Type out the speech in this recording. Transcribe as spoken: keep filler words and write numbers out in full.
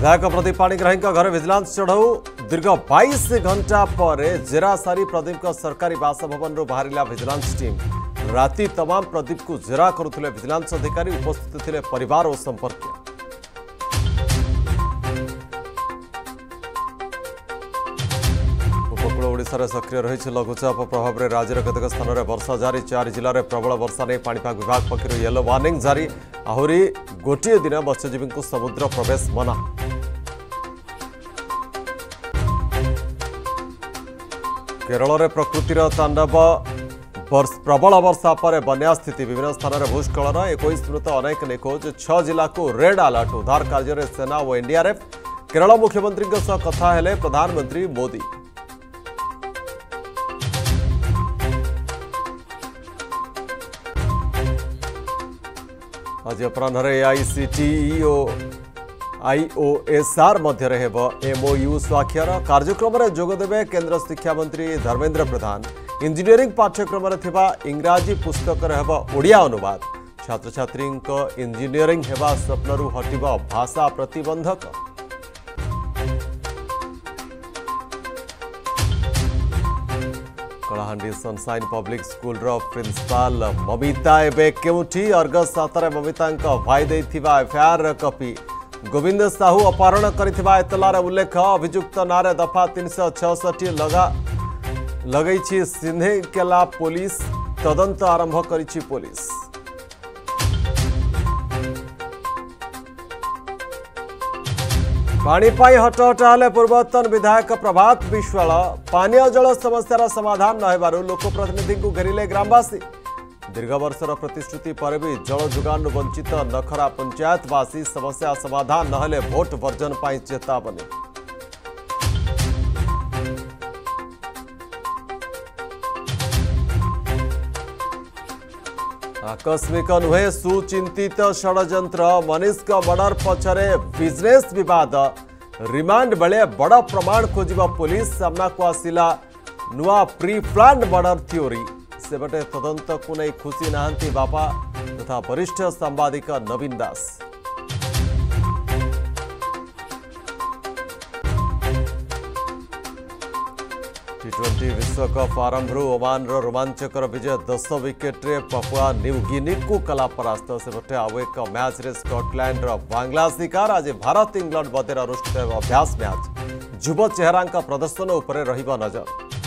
विधायक प्रदीप पाणिग्राही घर विजिलेंस चढ़ऊ दीर्घ बाईस घंटा पर जेरा सारी प्रदीप सरकारी बासभवन बाहर विजिलेंस टीम राति तमाम प्रदीप को जेरा करुले विजिलेंस अधिकारी उपस्थित थे परिवार और संपर्क। ओडिशार सक्रिय रही लघुचाप प्रभाव में राज्य केतक स्थान में वर्षा जारी। चार जिले में प्रबल वर्षा नहीं पाणीपाग विभाग पक्षर येलो वार्निंग जारी। आहरी गोटे दिन मत्स्यजीवी को समुद्र प्रवेश मना। केरल में प्रकृतिर तांडव प्रबल वर्षा पर बन्या स्थिति। विभिन्न स्थान में भूस्खलन इक्कीस मृत अनेक निखोज। छह जिला को रेड अलर्ट। उद्धार कार्य में सेना और एनडीआरएफ। केरल मुख्यमंत्री कथा हेले प्रधानमंत्री मोदी। आज अपराह एआईसीटीई ओ आईओएसआर मध्य एमओयू स्वाक्षर। कार्यक्रम में जोगदेवे केंद्र शिक्षा मंत्री धर्मेंद्र प्रधान। इंजीनियरिंग पाठ्यक्रम में इंग्राजी पुस्तक होब ओडिया अनुवाद। छात्र छात्री इंजीनियरिंग होगा स्वप्नरू हटिब भाषा प्रतिबंधक। Kalahandi sunshine public school principal Mamita एवं केउठी। अर्गस सातरे ममिता भाई देथिबा एफआईआर कॉपी। गोविंद साहू अपहरण करिथिबा एतलार उल्लेख। अभियुक्त नारे दफा तीन सौ छठी लगा लगैछि सिंधेकेला पुलिस। तदंत आरंभ करिछि पुलिस। पाणीपाई हटहटा हेले पूर्वतन विधायक प्रभात विश्वाल। पानीय जल समस्यार समाधान न होबार लोकप्रतिनिधि को घेरिले ग्रामवासी। दीर्घ वर्षर प्रतिश्रुति पर भी जल जोगान वंचित नखरा पंचायतवासी। समस्या समाधान न हेले भोट वर्जन पर चेतावनी। आकस्मिक नुहे सुचिंतित षडयंत्र। मनीष मर्डर पछरे बिजनेस विवाद। रिमांड बेले बड़ा प्रमाण खोजिबा पुलिस। सामना को आसिला नुआ प्री प्लान मर्डर थ्योरी। सेबटे तदंत को नहीं खुशी नहांती बापा तथा वरिष्ठ सांबादिक नवीन दास। टी ट्वेंटी विश्वकप आरंभ। ओमान रोमांचकर विजय दस विकेट रे पपुआ न्यू गिनी को कला परास्त। सेपटे आउ एक मैच रे स्कॉटलैंड बांग्ला शिकार। आज भारत इंग्लैंड बधेर अनुष्ठित अभ्यास मैच। युव चेहरा प्रदर्शन उपर रहिबा नजर।